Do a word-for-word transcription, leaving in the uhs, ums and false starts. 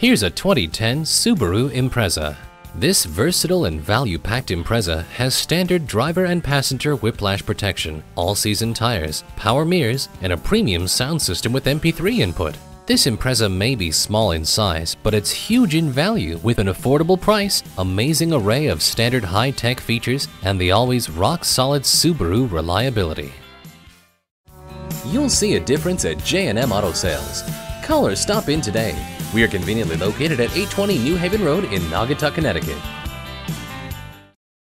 Here's a twenty ten Subaru Impreza. This versatile and value-packed Impreza has standard driver and passenger whiplash protection, all-season tires, power mirrors, and a premium sound system with M P three input. This Impreza may be small in size, but it's huge in value with an affordable price, amazing array of standard high-tech features, and the always rock-solid Subaru reliability. You'll see a difference at J and M Auto Sales. Call or stop in today. We are conveniently located at eight twenty New Haven Road in Naugatuck, Connecticut.